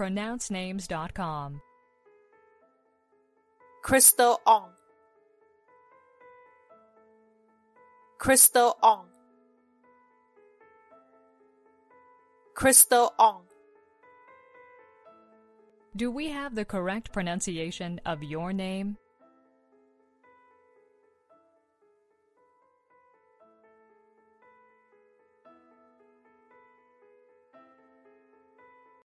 PronounceNames.com. Crystal Ong. Crystal Ong. Crystal Ong. Do we have the correct pronunciation of your name?